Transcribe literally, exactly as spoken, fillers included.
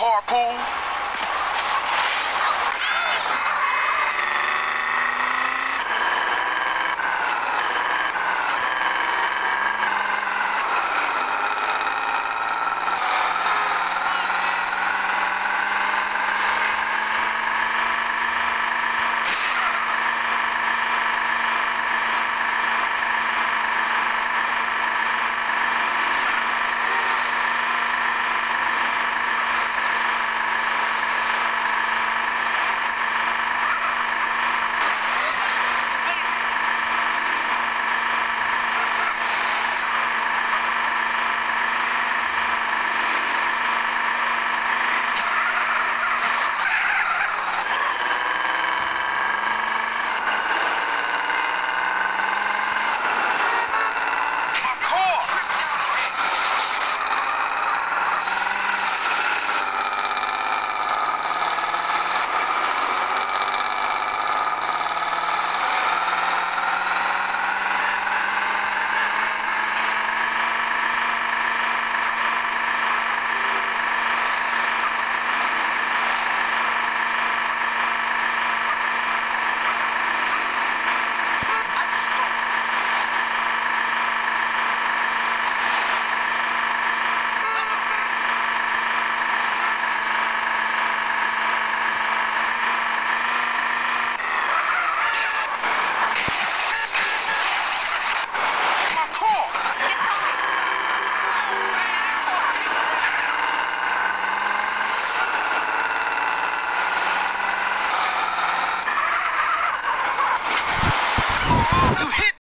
carpool.